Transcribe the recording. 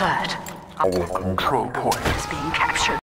Alert. Our control point is being captured.